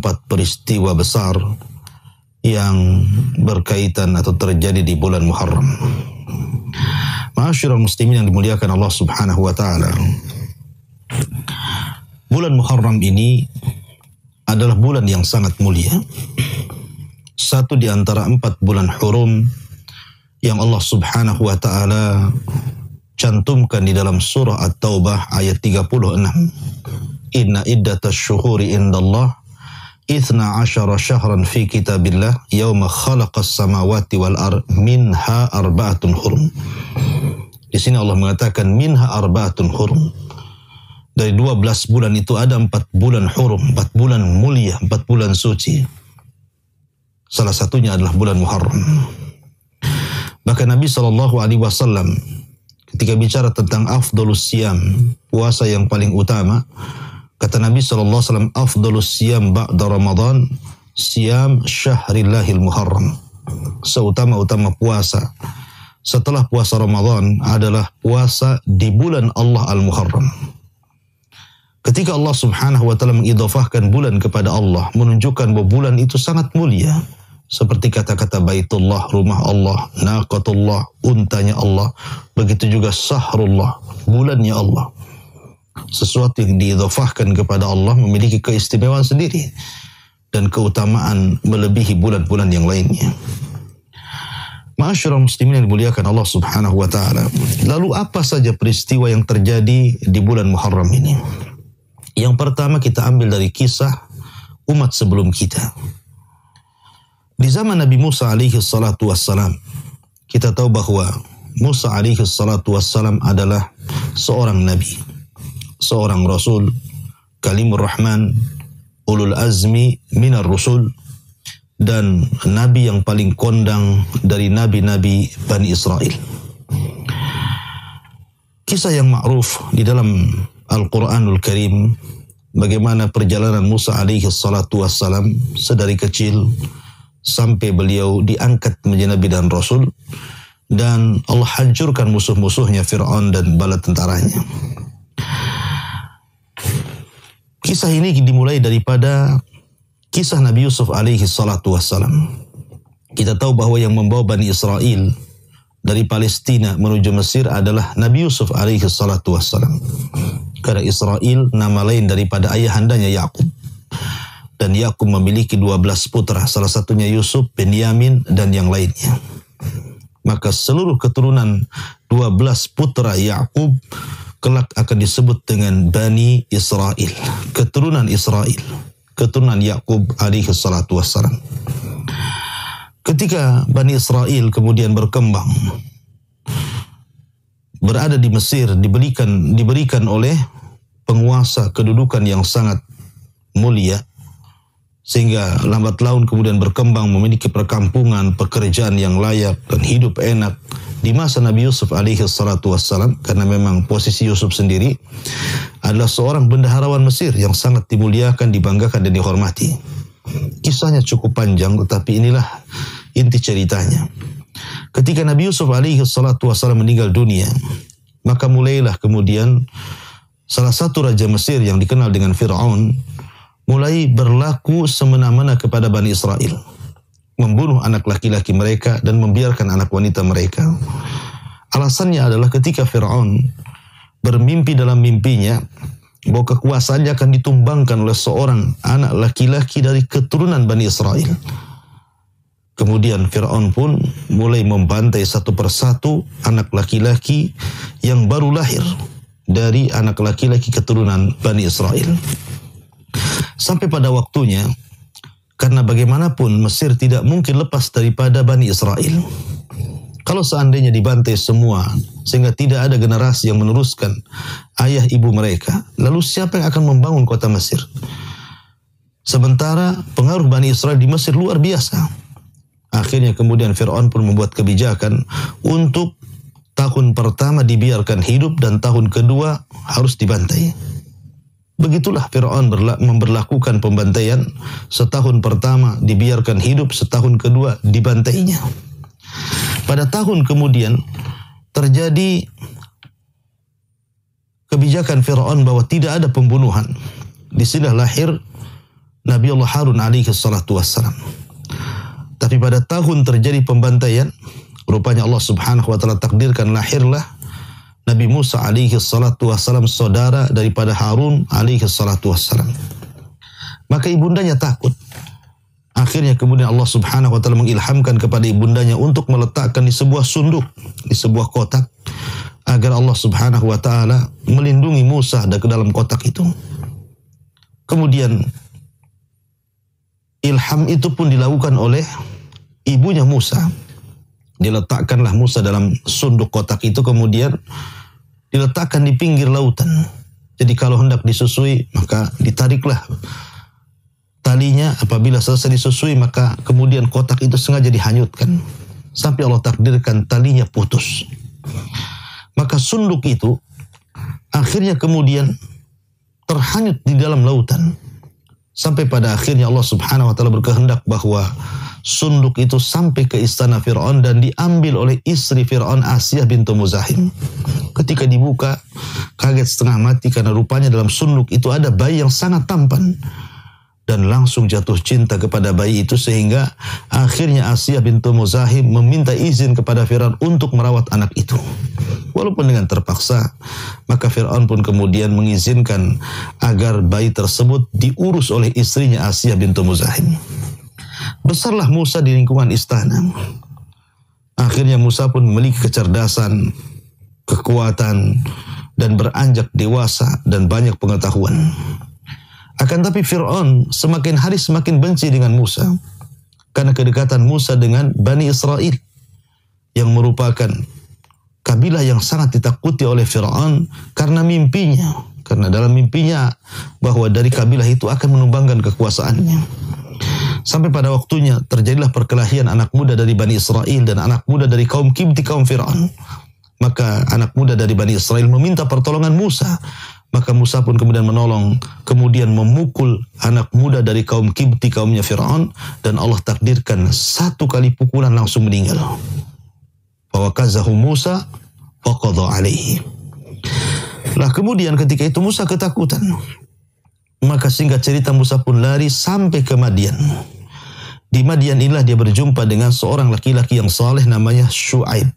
4 peristiwa besar yang berkaitan atau terjadi di bulan Muharram. Ma'asyiral muslimin yang dimuliakan Allah Subhanahu wa taala. Bulan Muharram ini adalah bulan yang sangat mulia. Satu di antara 4 bulan hurum yang Allah Subhanahu wa taala cantumkan di dalam surah At-Taubah ayat 36. Inna iddatasy-syuhuri indallah 12 syahran fi kitabillah yauma khalaqas samawati wal ard minha arba'atun hurum. Di sini Allah mengatakan minha arba'atun hurum. Dari 12 bulan itu ada 4 bulan hurum, 4 bulan mulia, 4 bulan suci. Salah satunya adalah bulan Muharram. Bahkan Nabi SAW ketika bicara tentang afdhalus siyam, puasa yang paling utama, kata Nabi SAW, afdhalus siyam ba'da Ramadan, siyam syahrillahil Muharram. Seutama-utama puasa setelah puasa Ramadan adalah puasa di bulan Allah Al-Muharram. Ketika Allah Subhanahu wa taala mengidhofahkan bulan kepada Allah, menunjukkan bahwa bulan itu sangat mulia. Seperti kata-kata Baitullah, rumah Allah, Naqatullah, untanya Allah, begitu juga Sahrullah, bulannya Allah. Sesuatu yang diidhofahkan kepada Allah memiliki keistimewaan sendiri dan keutamaan melebihi bulan-bulan yang lainnya. Ma'asyiral muslimin yang dimuliakan Allah Subhanahu wa taala. Lalu apa saja peristiwa yang terjadi di bulan Muharram ini? Yang pertama kita ambil dari kisah umat sebelum kita. Di zaman Nabi Musa alaihi salatu wassalam, kita tahu bahwa Musa alaihi salatu wassalam adalah seorang nabi, seorang rasul, kalimur rahman, ulul azmi minar rusul, dan nabi yang paling kondang dari nabi-nabi Bani Israel. Kisah yang ma'ruf di dalam Al-Quranul Karim, bagaimana perjalanan Musa alaihi salatu wassalam sedari kecil sampai beliau diangkat menjadi nabi dan rasul, dan Allah hancurkan musuh-musuhnya Fir'aun dan bala tentaranya. Kisah ini dimulai daripada kisah Nabi Yusuf alaihi salatu wassalam. Kita tahu bahwa yang membawa Bani Israel dari Palestina menuju Mesir adalah Nabi Yusuf alaihi salatu wassalam. Karena Israel nama lain daripada ayahandanya Yakub. Dan Yakub memiliki 12 putra, salah satunya Yusuf, Benyamin, dan yang lainnya. Maka seluruh keturunan 12 putra Yakub kelak akan disebut dengan Bani Israel, keturunan Israel, keturunan Yakub alaihi salatu wassalam. Ketika Bani Israel kemudian berkembang, berada di Mesir, diberikan oleh penguasa kedudukan yang sangat mulia, sehingga lambat laun kemudian berkembang memiliki perkampungan, pekerjaan yang layak, dan hidup enak di masa Nabi Yusuf alaihi salatu wassalam. Karena memang posisi Yusuf sendiri adalah seorang bendaharawan Mesir yang sangat dimuliakan, dibanggakan, dan dihormati. Kisahnya cukup panjang, tetapi inilah inti ceritanya. Ketika Nabi Yusuf alaihi salatu wassalam meninggal dunia, maka mulailah kemudian salah satu raja Mesir yang dikenal dengan Fir'aun mulai berlaku semena-mena kepada Bani Israel, membunuh anak laki-laki mereka dan membiarkan anak wanita mereka. Alasannya adalah ketika Fir'aun bermimpi dalam mimpinya bahwa kekuasaannya akan ditumbangkan oleh seorang anak laki-laki dari keturunan Bani Israel. Kemudian Fir'aun pun mulai membantai satu persatu anak laki-laki yang baru lahir dari anak laki-laki keturunan Bani Israel. Sampai pada waktunya, karena bagaimanapun Mesir tidak mungkin lepas daripada Bani Israel. Kalau seandainya dibantai semua, sehingga tidak ada generasi yang meneruskan ayah ibu mereka, lalu siapa yang akan membangun kota Mesir? Sementara pengaruh Bani Israel di Mesir luar biasa. Akhirnya kemudian Fir'aun pun membuat kebijakan untuk tahun pertama dibiarkan hidup dan tahun kedua harus dibantai. Begitulah Fir'aun memberlakukan pembantaian. Setahun pertama dibiarkan hidup, setahun kedua dibantainya. Pada tahun kemudian terjadi kebijakan Fir'aun bahwa tidak ada pembunuhan. Di sini lahir Nabiullah Harun alaihi salatu wassalam. Tapi pada tahun terjadi pembantaian, rupanya Allah subhanahu wa ta'ala takdirkan lahirlah Nabi Musa alaihi salatu wassalam, saudara daripada Harun alaihi salatu wassalam. Maka ibundanya takut. Akhirnya kemudian Allah subhanahu wa ta'ala mengilhamkan kepada ibundanya untuk meletakkan di sebuah sunduk, di sebuah kotak, agar Allah subhanahu wa ta'ala melindungi Musa dari dalam kotak itu. Kemudian ilham itu pun dilakukan oleh ibunya Musa. Diletakkanlah Musa dalam sunduk kotak itu, kemudian diletakkan di pinggir lautan. Jadi kalau hendak disusui, maka ditariklah talinya. Apabila selesai disusui, maka kemudian kotak itu sengaja dihanyutkan sampai Allah takdirkan talinya putus. Maka sunduk itu akhirnya kemudian terhanyut di dalam lautan. Sampai pada akhirnya Allah subhanahu wa ta'ala berkehendak bahwa sunduk itu sampai ke istana Fir'aun dan diambil oleh istri Fir'aun, Asiyah binti Muzahim. Ketika dibuka, kaget setengah mati karena rupanya dalam sunduk itu ada bayi yang sangat tampan. Dan langsung jatuh cinta kepada bayi itu, sehingga akhirnya Asiyah binti Muzahim meminta izin kepada Fir'aun untuk merawat anak itu. Walaupun dengan terpaksa, maka Fir'aun pun kemudian mengizinkan agar bayi tersebut diurus oleh istrinya Asiyah binti Muzahim. Besarlah Musa di lingkungan istana. Akhirnya Musa pun memiliki kecerdasan, kekuatan, dan beranjak dewasa dan banyak pengetahuan. Akan tapi Fir'aun semakin hari semakin benci dengan Musa karena kedekatan Musa dengan Bani Israel yang merupakan kabilah yang sangat ditakuti oleh Fir'aun karena mimpinya. Karena dalam mimpinya bahwa dari kabilah itu akan menumbangkan kekuasaannya. Sampai pada waktunya terjadilah perkelahian anak muda dari Bani Israel dan anak muda dari kaum Kibti, kaum Fir'aun. Maka anak muda dari Bani Israel meminta pertolongan Musa. Maka Musa pun kemudian menolong, kemudian memukul anak muda dari kaum Kibti, kaumnya Fir'aun, dan Allah takdirkan satu kali pukulan langsung meninggal. Fawakazahu Musa faqadha alaihi. Lah kemudian ketika itu Musa ketakutan. Maka singkat cerita Musa pun lari sampai ke Madian. Di Madian inilah dia berjumpa dengan seorang laki-laki yang saleh namanya Shu'aib.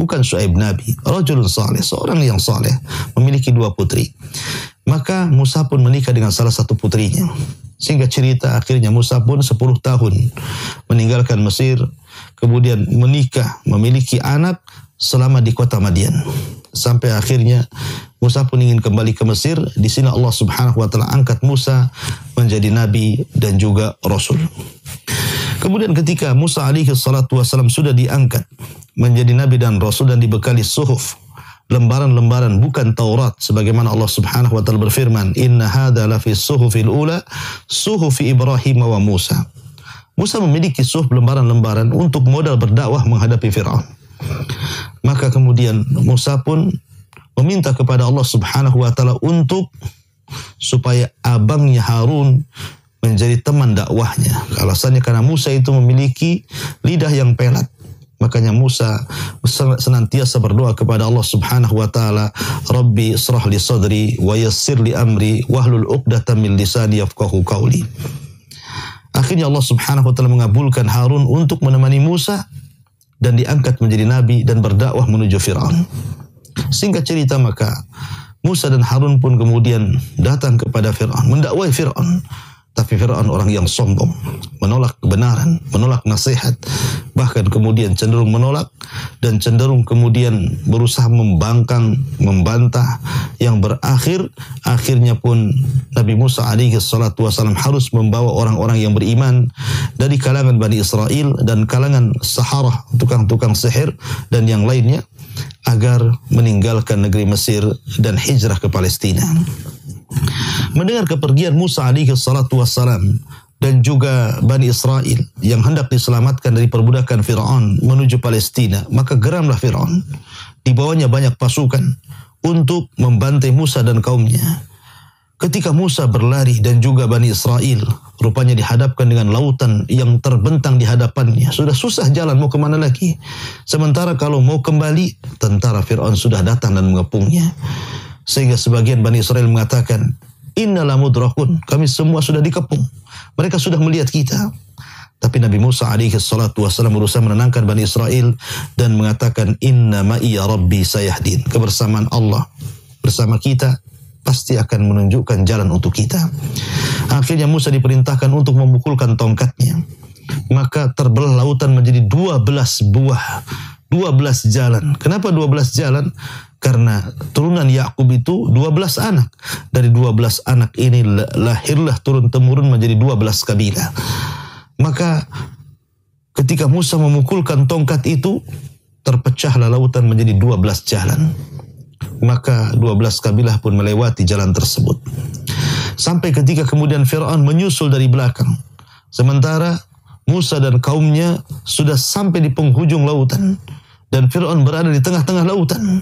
Bukan Shu'aib Nabi, rajulun saleh, seorang yang saleh, memiliki dua putri. Maka Musa pun menikah dengan salah satu putrinya. Singkat cerita akhirnya Musa pun 10 tahun meninggalkan Mesir, kemudian menikah, memiliki anak selama di kota Madian. Sampai akhirnya Musa pun ingin kembali ke Mesir, di sini Allah Subhanahu wa taala angkat Musa menjadi nabi dan juga rasul. Kemudian ketika Musa alaihi salatu wasallam sudah diangkat menjadi nabi dan rasul dan dibekali suhuf, lembaran-lembaran bukan Taurat, sebagaimana Allah Subhanahu wa taala berfirman, "Inna hadza la fi suhufil ula, suhufi Ibrahim wa Musa." Musa memiliki suhuf lembaran-lembaran untuk modal berdakwah menghadapi Firaun. Maka kemudian Musa pun meminta kepada Allah Subhanahu wa taala untuk supaya abangnya Harun menjadi teman dakwahnya. Alasannya karena Musa itu memiliki lidah yang pelat. Makanya Musa senantiasa berdoa kepada Allah Subhanahu wa taala, "Rabbi israh li sadri wa yassir li amri wahlul 'uqdatam min lisani yafqahu qawli." Akhirnya Allah Subhanahu wa taala mengabulkan Harun untuk menemani Musa dan diangkat menjadi nabi dan berdakwah menuju Firaun. Singkat cerita maka Musa dan Harun pun kemudian datang kepada Firaun, mendakwai Firaun. Tapi Fir'aun orang yang sombong, menolak kebenaran, menolak nasihat, bahkan kemudian cenderung menolak dan cenderung kemudian berusaha membangkang, membantah, yang berakhir akhirnya pun Nabi Musa alaihi salatu wasallam harus membawa orang-orang yang beriman dari kalangan Bani Israel dan kalangan saharah, tukang-tukang sihir dan yang lainnya, agar meninggalkan negeri Mesir dan hijrah ke Palestina. Mendengar kepergian Musa alaihi salatu wassalam dan juga Bani Israel yang hendak diselamatkan dari perbudakan Fir'aun menuju Palestina, maka geramlah Fir'aun. Dibawanya banyak pasukan untuk membantai Musa dan kaumnya. Ketika Musa berlari dan juga Bani Israel, rupanya dihadapkan dengan lautan yang terbentang di hadapannya. Sudah susah jalan, mau kemana lagi? Sementara kalau mau kembali, tentara Fir'aun sudah datang dan mengepungnya. Sehingga sebagian Bani Israel mengatakan, "Inna la mudrakun," kami semua sudah dikepung. Mereka sudah melihat kita. Tapi Nabi Musa alaihi salatu wasallam berusaha menenangkan Bani Israel dan mengatakan, inna ma'iya rabbi sayahdin. Kebersamaan Allah bersama kita pasti akan menunjukkan jalan untuk kita. Akhirnya Musa diperintahkan untuk memukulkan tongkatnya. Maka terbelah lautan menjadi 12 jalan. Kenapa 12 jalan? Karena turunan Yakub itu 12 anak. Dari 12 anak ini lahirlah turun-temurun menjadi 12 kabilah. Maka ketika Musa memukulkan tongkat itu, terpecahlah lautan menjadi 12 jalan. Maka 12 kabilah pun melewati jalan tersebut. Sampai ketika kemudian Fir'aun menyusul dari belakang. Sementara Musa dan kaumnya sudah sampai di penghujung lautan. Dan Fir'aun berada di tengah-tengah lautan.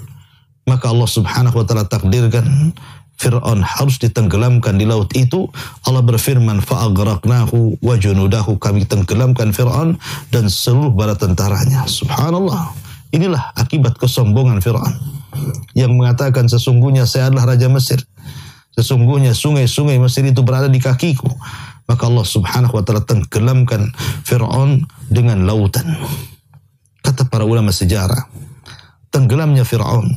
Maka Allah subhanahu wa ta'ala takdirkan Fir'aun harus ditenggelamkan di laut itu. Allah berfirman, fa'aghraqnahu wa junudahu, kami tenggelamkan Fir'aun dan seluruh bala tentaranya. Subhanallah. Inilah akibat kesombongan Fir'aun yang mengatakan, sesungguhnya saya adalah Raja Mesir. Sesungguhnya sungai-sungai Mesir itu berada di kakiku. Maka Allah subhanahu wa ta'ala tenggelamkan Fir'aun dengan lautan. Kata para ulama sejarah, tenggelamnya Fir'aun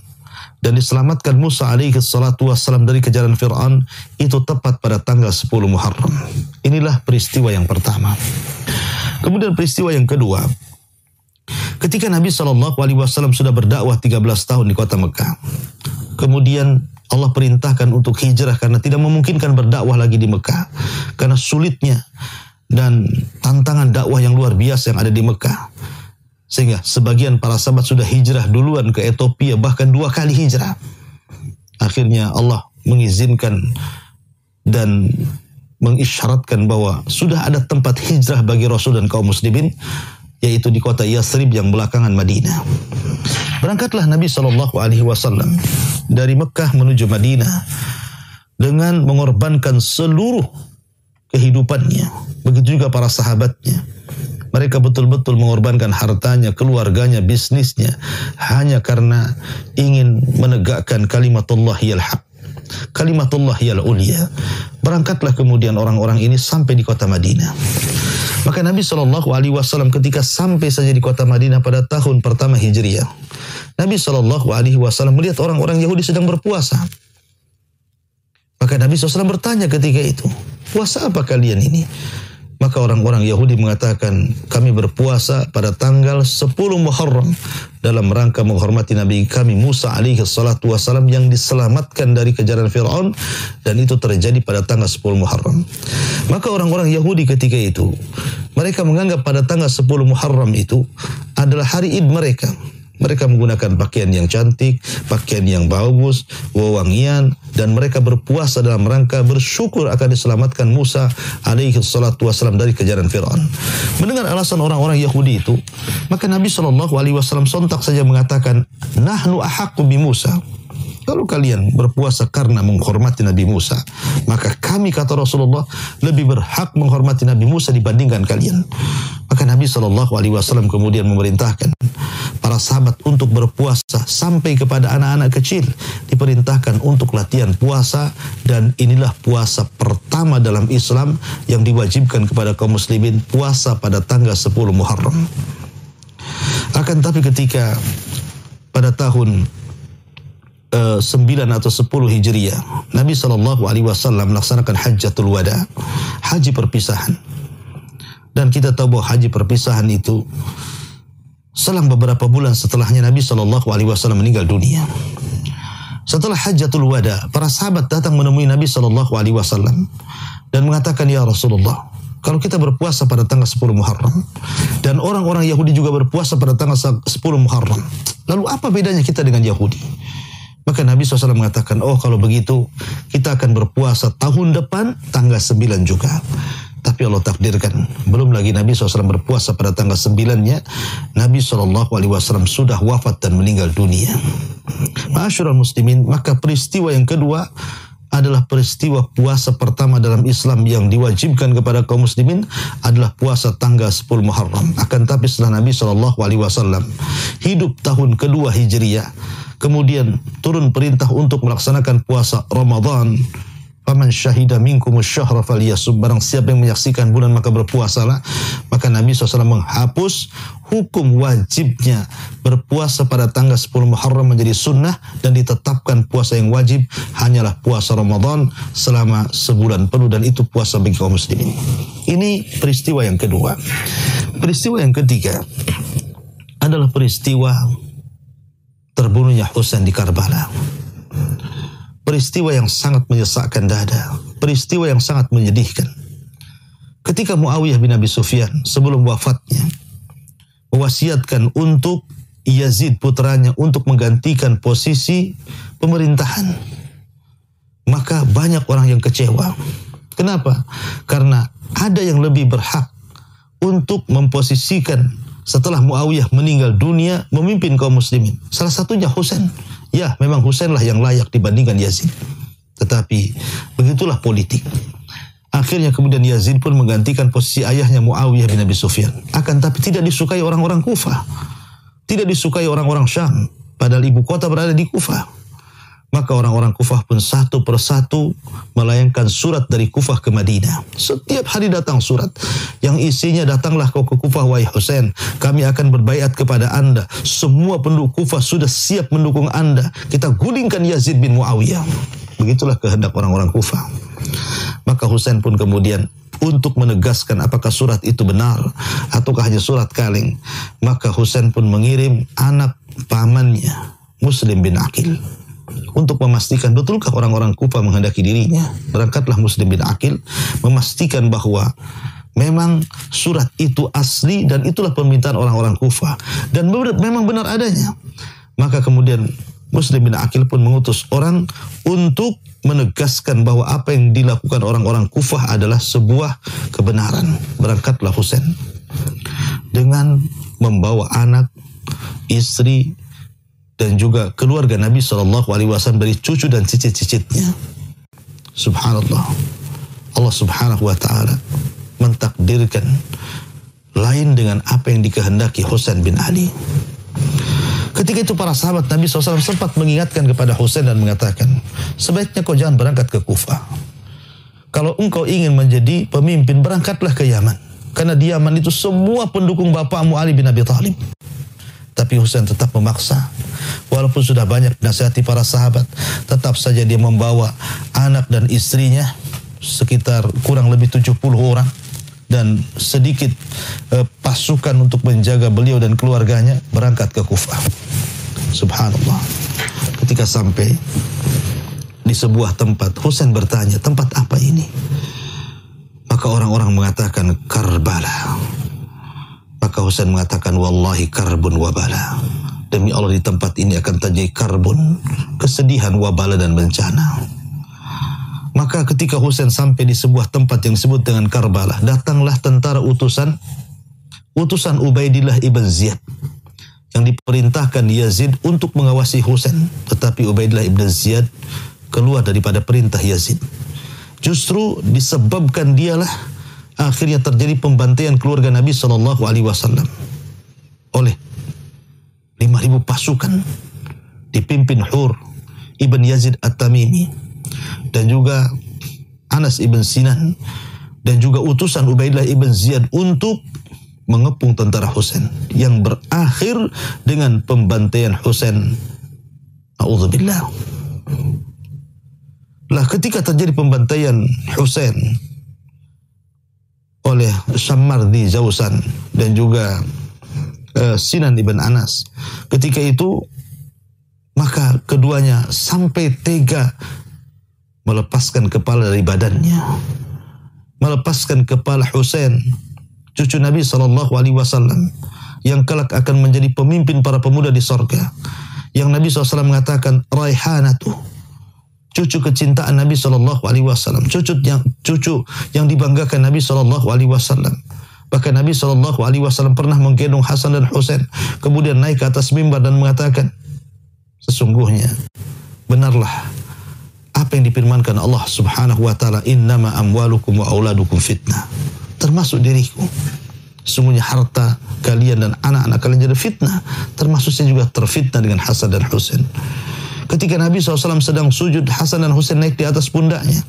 dan diselamatkan Musa alaihi salatu wassalam dari kejaran Fir'aun itu tepat pada tanggal 10 Muharram. Inilah peristiwa yang pertama. Kemudian peristiwa yang kedua, ketika Nabi SAW sudah berdakwah 13 tahun di kota Mekah. Kemudian Allah perintahkan untuk hijrah karena tidak memungkinkan berdakwah lagi di Mekah. Karena sulitnya dan tantangan dakwah yang luar biasa yang ada di Mekah. Sehingga sebagian para sahabat sudah hijrah duluan ke Ethiopia, bahkan 2 kali hijrah. Akhirnya Allah mengizinkan dan mengisyaratkan bahwa sudah ada tempat hijrah bagi Rasul dan kaum muslimin, yaitu di kota Yathrib yang belakangan Madinah. Berangkatlah Nabi SAW dari Mekah menuju Madinah dengan mengorbankan seluruh kehidupannya. Begitu juga para sahabatnya. Mereka betul-betul mengorbankan hartanya, keluarganya, bisnisnya, hanya karena ingin menegakkan kalimatullahil haq, kalimatullahil ulia. Berangkatlah kemudian orang-orang ini sampai di kota Madinah. Maka Nabi SAW ketika sampai saja di kota Madinah pada tahun pertama Hijriah, Nabi SAW melihat orang-orang Yahudi sedang berpuasa. Maka Nabi SAW bertanya ketika itu, puasa apa kalian ini? Maka orang-orang Yahudi mengatakan, kami berpuasa pada tanggal 10 Muharram dalam rangka menghormati Nabi kami Musa alaihi salatu wasalam yang diselamatkan dari kejaran Fir'aun, dan itu terjadi pada tanggal 10 Muharram. Maka orang-orang Yahudi ketika itu, mereka menganggap pada tanggal 10 Muharram itu adalah hari Id mereka. Mereka menggunakan pakaian yang cantik, pakaian yang bagus, wewangian, dan mereka berpuasa dalam rangka bersyukur akan diselamatkan Musa alaihi salatu wasallam dari kejaran Fir'aun. Mendengar alasan orang-orang Yahudi itu, maka Nabi SAW sontak saja mengatakan, nahnu ahaqqu bi Musa. Kalau kalian berpuasa karena menghormati Nabi Musa, maka kami, kata Rasulullah, lebih berhak menghormati Nabi Musa dibandingkan kalian. Maka Nabi SAW kemudian memerintahkan para sahabat untuk berpuasa sampai kepada anak-anak kecil. Diperintahkan untuk latihan puasa, dan inilah puasa pertama dalam Islam yang diwajibkan kepada kaum muslimin, puasa pada tanggal 10 Muharram. Akan tapi ketika pada tahun 9 atau 10 Hijriah, Nabi SAW melaksanakan Hajjatul Wada, haji perpisahan. Dan kita tahu bahwa haji perpisahan itu selang beberapa bulan setelahnya Nabi SAW meninggal dunia. Setelah Hajjatul Wada, para sahabat datang menemui Nabi SAW dan mengatakan, ya Rasulullah, kalau kita berpuasa pada tanggal 10 Muharram dan orang-orang Yahudi juga berpuasa pada tanggal 10 Muharram, lalu apa bedanya kita dengan Yahudi? Maka Nabi SAW mengatakan, oh kalau begitu kita akan berpuasa tahun depan tanggal 9 juga. Tapi Allah takdirkan, belum lagi Nabi SAW berpuasa pada tanggal 9-nya, Nabi SAW sudah wafat dan meninggal dunia. Ma'asyiral muslimin, maka peristiwa yang kedua adalah peristiwa puasa pertama dalam Islam yang diwajibkan kepada kaum muslimin adalah puasa tanggal 10 Muharram. Akan tapi setelah Nabi SAW hidup tahun kedua Hijriah, kemudian turun perintah untuk melaksanakan puasa Ramadan. Faman syahida minkumus syahra falyasum, barang siapa yang menyaksikan bulan maka berpuasalah. Maka Nabi SAW menghapus hukum wajibnya berpuasa pada tanggal 10 Muharram menjadi sunnah, dan ditetapkan puasa yang wajib hanyalah puasa Ramadan selama sebulan penuh, dan itu puasa bagi kaum muslimin. Ini peristiwa yang kedua. Peristiwa yang ketiga adalah peristiwa terbunuhnya Husain di Karbala. Peristiwa yang sangat menyesakkan dada, peristiwa yang sangat menyedihkan. Ketika Muawiyah bin Abi Sufyan sebelum wafatnya mewasiatkan untuk Yazid putranya untuk menggantikan posisi pemerintahan, maka banyak orang yang kecewa. Kenapa? Karena ada yang lebih berhak untuk memposisikan setelah Muawiyah meninggal dunia memimpin kaum muslimin. Salah satunya Husain. Ya, memang Husainlah yang layak dibandingkan Yazid. Tetapi begitulah politik. Akhirnya kemudian Yazid pun menggantikan posisi ayahnya Muawiyah bin Abi Sufyan. Akan tapi tidak disukai orang-orang Kufah. Tidak disukai orang-orang Syam. Padahal ibu kota berada di Kufah. Maka orang-orang Kufah pun satu persatu melayangkan surat dari Kufah ke Madinah. Setiap hari datang surat yang isinya, datanglah kau ke Kufah, wahai Husain. Kami akan berbaiat kepada anda. Semua penduduk Kufah sudah siap mendukung anda. Kita gulingkan Yazid bin Muawiyah. Begitulah kehendak orang-orang Kufah. Maka Husain pun kemudian untuk menegaskan apakah surat itu benar ataukah hanya surat kaleng, maka Husain pun mengirim anak pamannya, Muslim bin Aqil, untuk memastikan betulkah orang-orang Kufah menghendaki dirinya. Berangkatlah Muslim bin Aqil memastikan bahwa memang surat itu asli dan itulah permintaan orang-orang Kufah dan memang benar adanya. Maka kemudian Muslim bin Aqil pun mengutus orang untuk menegaskan bahwa apa yang dilakukan orang-orang Kufah adalah sebuah kebenaran. Berangkatlah Husain dengan membawa anak, istri, dan juga keluarga Nabi SAW dari cucu dan cicit-cicitnya. Subhanallah, Allah Subhanahu Wa Ta'ala mentakdirkan lain dengan apa yang dikehendaki Husain bin Ali. Ketika itu para sahabat Nabi SAW sempat mengingatkan kepada Husain dan mengatakan, sebaiknya kau jangan berangkat ke Kufah. Kalau engkau ingin menjadi pemimpin, berangkatlah ke Yaman. Karena di Yaman itu semua pendukung bapakmu Ali bin Abi Thalib. Tapi Husain tetap memaksa. Walaupun sudah banyak nasihati para sahabat, tetap saja dia membawa anak dan istrinya sekitar kurang lebih 70 orang. Dan sedikit pasukan untuk menjaga beliau dan keluarganya berangkat ke Kufah. Subhanallah. Ketika sampai di sebuah tempat, Husain bertanya, tempat apa ini? Maka orang-orang mengatakan Karbala. Maka Husain mengatakan, wallahi karbun wabala. Demi Allah, di tempat ini akan terjadi karbun, kesedihan, wabala, dan bencana. Maka ketika Husain sampai di sebuah tempat yang disebut dengan Karbala, datanglah tentara utusan Ubaidillah ibn Ziyad yang diperintahkan Yazid untuk mengawasi Husain. Tetapi Ubaidillah ibn Ziyad keluar daripada perintah Yazid. Justru disebabkan dialah akhirnya terjadi pembantaian keluarga Nabi SAW oleh 5.000 pasukan dipimpin Hur ibn Yazid At-Tamimi, dan juga Anas ibn Sinan, dan juga utusan Ubaidillah ibn Ziyad untuk mengepung tentara Husain, yang berakhir dengan pembantaian Husain. A'udzubillah. Lah, ketika terjadi pembantaian Husain oleh Syammar di Jausan dan juga Sinan ibn Anas, ketika itu maka keduanya sampai tega melepaskan kepala dari badannya, melepaskan kepala Husain, cucu Nabi SAW yang kelak akan menjadi pemimpin para pemuda di sorga, yang Nabi SAW mengatakan Raihanatu, cucu kecintaan Nabi SAW, cucu yang dibanggakan Nabi SAW. Bahkan Nabi SAW pernah menggendong Hasan dan Husain, kemudian naik ke atas mimbar dan mengatakan, sesungguhnya benarlah apa yang difirmankan Allah Subhanahu Wa Ta'ala, innama amwalukum wa auladukum fitnah, termasuk diriku, sungguhnya harta kalian dan anak-anak kalian jadi fitnah, termasuk saya juga terfitnah dengan Hasan dan Husain. Ketika Nabi SAW sedang sujud, Hasan dan Husain naik di atas pundaknya,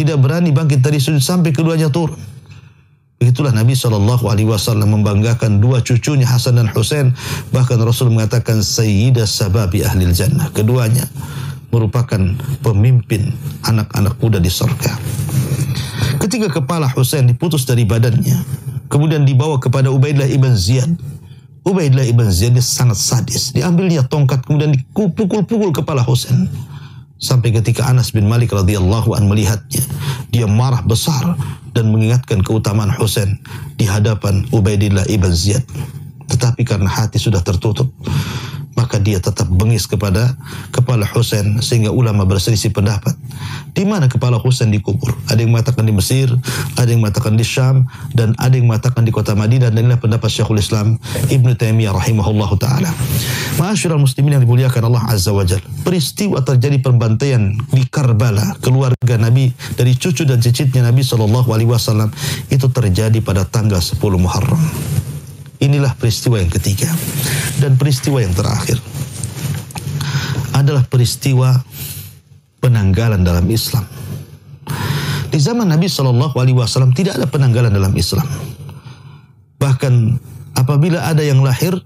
tidak berani bangkit dari sujud sampai keduanya turun. Begitulah Nabi SAW membanggakan dua cucunya Hasan dan Husain. Bahkan Rasul mengatakan Sayyidah Sababi Ahlil Jannah. Keduanya merupakan pemimpin anak-anak muda di surga. Ketika kepala Husain diputus dari badannya, kemudian dibawa kepada Ubaidillah ibn Ziyad. Ubaidillah ibn Ziyad sangat sadis. Diambilnya tongkat kemudian dipukul-pukul kepala Husain. Sampai ketika Anas bin Malik radhiyallahu an melihatnya, dia marah besar dan mengingatkan keutamaan Husain di hadapan Ubaidillah ibn Ziyad. Tetapi karena hati sudah tertutup, maka dia tetap bengis kepada kepala Husain sehingga ulama berselisih pendapat. Di mana kepala Husain dikubur? Ada yang mengatakan di Mesir, ada yang mengatakan di Syam, dan ada yang mengatakan di kota Madinah. Dan inilah pendapat Syekhul Islam Ibnu Taimiyah rahimahullahu taala. Ma'asyiral muslimin yang dimuliakan Allah azza wajalla. Peristiwa terjadi pembantaian di Karbala keluarga Nabi dari cucu dan cicitnya Nabi SAW itu terjadi pada tanggal 10 Muharram. Inilah peristiwa yang ketiga. Dan peristiwa yang terakhir adalah peristiwa penanggalan dalam Islam. Di zaman Nabi SAW tidak ada penanggalan dalam Islam. Bahkan apabila ada yang lahir,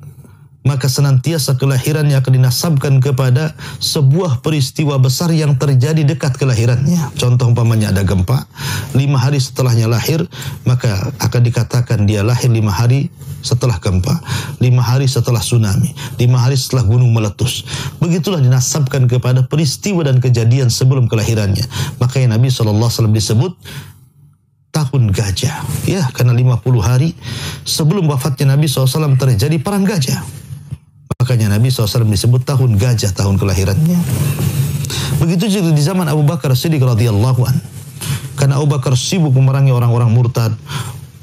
maka senantiasa kelahirannya akan dinasabkan kepada sebuah peristiwa besar yang terjadi dekat kelahirannya. Contoh umpamanya ada gempa, 5 hari setelahnya lahir, maka akan dikatakan dia lahir 5 hari setelah gempa, 5 hari setelah tsunami, 5 hari setelah gunung meletus. Begitulah dinasabkan kepada peristiwa dan kejadian sebelum kelahirannya. Makanya Nabi SAW disebut tahun gajah. Ya, karena 50 hari sebelum wafatnya Nabi SAW terjadi perang gajah. Makanya Nabi SAW disebut tahun gajah, tahun kelahirannya. Begitu juga di zaman Abu Bakar Siddiq radhiyallahu an. Karena Abu Bakar sibuk memerangi orang-orang murtad,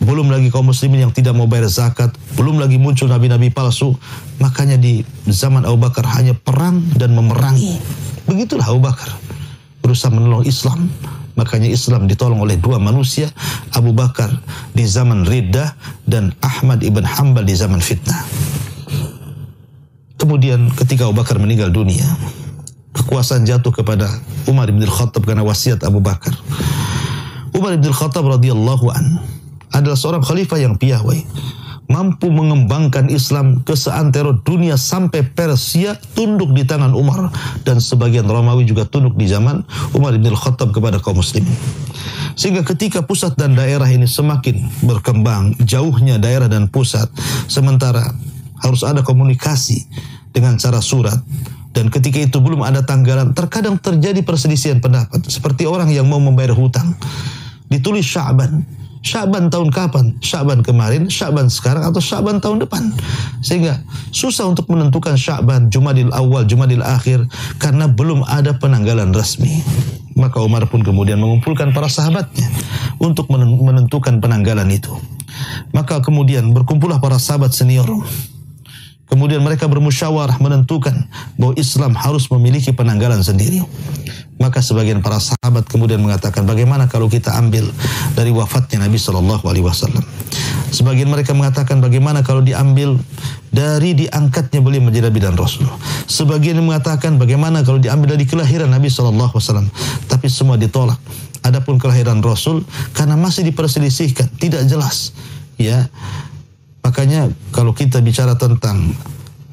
belum lagi kaum muslimin yang tidak mau bayar zakat, belum lagi muncul nabi-nabi palsu. Makanya di zaman Abu Bakar hanya perang dan memerangi. Begitulah Abu Bakar berusaha menolong Islam. Makanya Islam ditolong oleh 2 manusia, Abu Bakar di zaman riddah dan Ahmad ibn Hambal di zaman fitnah. Kemudian ketika Abu Bakar meninggal dunia, kekuasaan jatuh kepada Umar ibn Khattab karena wasiat Abu Bakar. Umar ibn Khattab radhiyallahu an adalah seorang khalifah yang piawai, mampu mengembangkan Islam ke seantero dunia sampai Persia tunduk di tangan Umar, dan sebagian Romawi juga tunduk di zaman Umar ibn Khattab kepada kaum muslimin. Sehingga ketika pusat dan daerah ini semakin berkembang, jauhnya daerah dan pusat, sementara harus ada komunikasi dengan cara surat. Dan ketika itu belum ada tanggalan, terkadang terjadi perselisihan pendapat. Seperti orang yang mau membayar hutang. Ditulis Sya'ban. Sya'ban tahun kapan? Sya'ban kemarin, Sya'ban sekarang, atau Sya'ban tahun depan. Sehingga susah untuk menentukan Sya'ban, Jumadil awal, Jumadil akhir, karena belum ada penanggalan resmi. Maka Umar pun kemudian mengumpulkan para sahabatnya untuk menentukan penanggalan itu. Maka kemudian berkumpullah para sahabat senior. Kemudian mereka bermusyawarah menentukan bahwa Islam harus memiliki penanggalan sendiri. Maka sebagian para sahabat kemudian mengatakan, bagaimana kalau kita ambil dari wafatnya Nabi SAW? Sebagian mereka mengatakan, bagaimana kalau diambil dari diangkatnya beliau menjadi Nabi dan Rasul? Sebagian mengatakan, bagaimana kalau diambil dari kelahiran Nabi SAW? Tapi semua ditolak. Adapun kelahiran Rasul, karena masih diperselisihkan, tidak jelas. Ya. Makanya kalau kita bicara tentang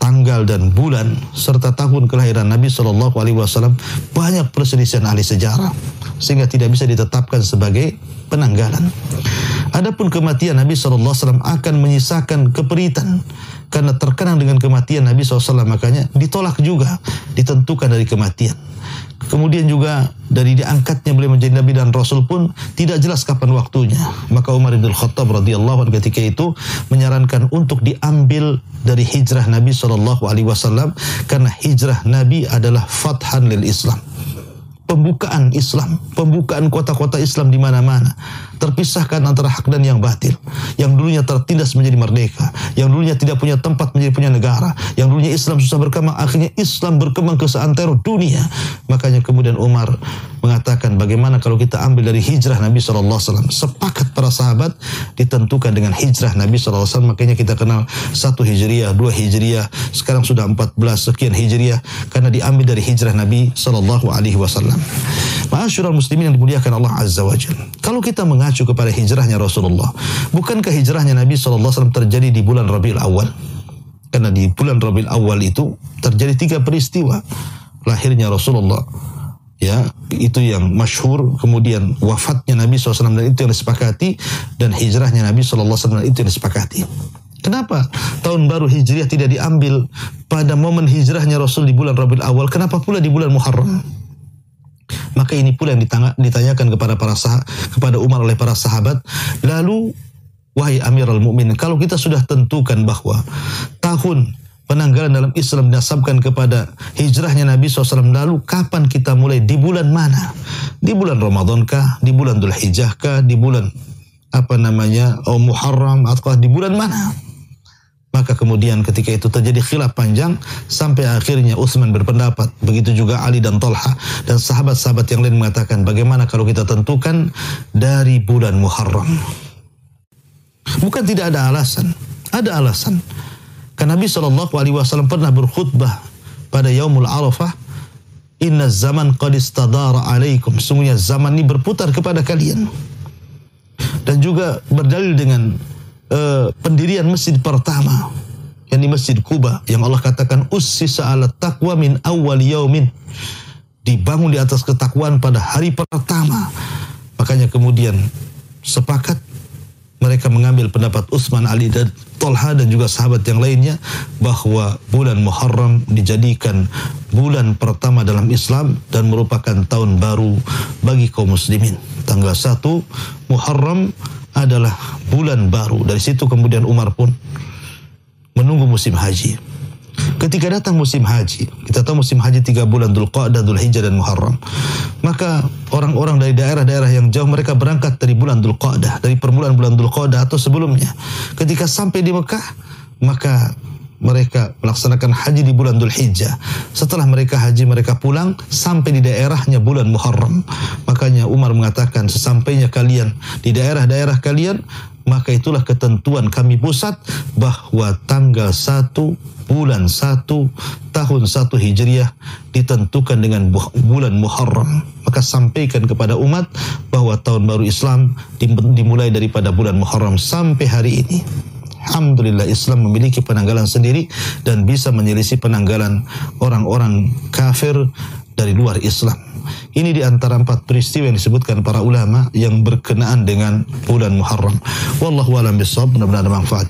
tanggal dan bulan serta tahun kelahiran Nabi SAW, banyak perselisihan ahli sejarah sehingga tidak bisa ditetapkan sebagai penanggalan. Adapun kematian Nabi SAW akan menyisakan keperitan karena terkenang dengan kematian Nabi SAW, makanya ditolak juga, ditentukan dari kematian. Kemudian juga dari diangkatnya beliau menjadi Nabi dan Rasul pun tidak jelas kapan waktunya. Maka Umar ibn Khattab radhiyallahu anhu ketika itu menyarankan untuk diambil dari hijrah Nabi SAW, karena hijrah Nabi adalah fathan lil Islam. Pembukaan Islam, pembukaan kota-kota Islam di mana-mana, terpisahkan antara hak dan yang batil, yang dulunya tertindas menjadi merdeka, yang dulunya tidak punya tempat menjadi punya negara, yang dulunya Islam susah berkembang, akhirnya Islam berkembang ke seantero dunia. Makanya kemudian Umar mengatakan bagaimana kalau kita ambil dari hijrah Nabi SAW. Sepakat para sahabat ditentukan dengan hijrah Nabi SAW. Makanya kita kenal 1 Hijriah, 2 Hijriah, sekarang sudah 14 sekian Hijriah. Karena diambil dari hijrah Nabi SAW. Ma'asyiral muslimin yang dimuliakan Allah Azza wa Jalla. Kalau kita mengacu kepada hijrahnya Rasulullah, bukankah hijrahnya Nabi SAW terjadi di bulan Rabi'ul Awal? Karena di bulan Rabi'ul Awal itu terjadi 3 peristiwa. Lahirnya Rasulullah, ya, itu yang masyhur, kemudian wafatnya Nabi SAW, dan itu yang disepakati, dan hijrahnya Nabi SAW, itu yang disepakati. Kenapa tahun baru Hijriah tidak diambil pada momen hijrahnya Rasul di bulan Rabiul Awal? Kenapa pula di bulan Muharram? Maka ini pula yang ditanyakan kepada Umar oleh para sahabat. Lalu, wahai Amirul Mukminin, kalau kita sudah tentukan bahwa tahun penanggalan dalam Islam dinasabkan kepada hijrahnya Nabi SAW, lalu kapan kita mulai? Di bulan mana? Di bulan Ramadan kah? Di bulan Dzulhijjah kah? Di bulan Muharram atau di bulan mana? Maka kemudian ketika itu terjadi khilaf panjang, sampai akhirnya Utsman berpendapat, begitu juga Ali dan Talha, dan sahabat-sahabat yang lain mengatakan, bagaimana kalau kita tentukan dari bulan Muharram? Bukan tidak ada alasan, ada alasan. Karena Nabi SAW pernah berkhutbah pada Yaumul Arafah, Inna zaman qad istadara alaikum, sungguhnya zaman ini berputar kepada kalian. Dan juga berdalil dengan pendirian masjid pertama, yang di Masjid Kuba, yang Allah katakan, ussisa ala taqwa min awal yaumin, dibangun di atas ketakwaan pada hari pertama. Makanya kemudian sepakat, mereka mengambil pendapat Utsman, Ali, dan Talha, dan juga sahabat yang lainnya, bahwa bulan Muharram dijadikan bulan pertama dalam Islam dan merupakan tahun baru bagi kaum muslimin. Tanggal 1 Muharram adalah bulan baru. Dari situ kemudian Umar pun menunggu musim haji. Ketika datang musim haji, kita tahu musim haji 3 bulan, Dul-Qa'dah, Dzulhijjah, dan Muharram. Maka orang-orang dari daerah-daerah yang jauh, mereka berangkat dari bulan Dul-Qa'dah, dari permulaan bulan Dul-Qa'dah atau sebelumnya. Ketika sampai di Mekah, maka mereka melaksanakan haji di bulan Dzulhijjah. Setelah mereka haji, mereka pulang sampai di daerahnya bulan Muharram. Makanya Umar mengatakan, sesampainya kalian di daerah-daerah kalian, maka itulah ketentuan kami pusat bahwa tanggal 1 bulan 1 tahun 1 Hijriah ditentukan dengan bulan Muharram. Maka sampaikan kepada umat bahwa tahun baru Islam dimulai daripada bulan Muharram sampai hari ini. Alhamdulillah, Islam memiliki penanggalan sendiri dan bisa menyelisih penanggalan orang-orang kafir dari luar Islam. Ini di antara 4 peristiwa yang disebutkan para ulama yang berkenaan dengan bulan Muharram. Wallahu a'lam bishawab, mudah-mudahan ada manfaat.